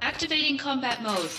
Activating combat mode.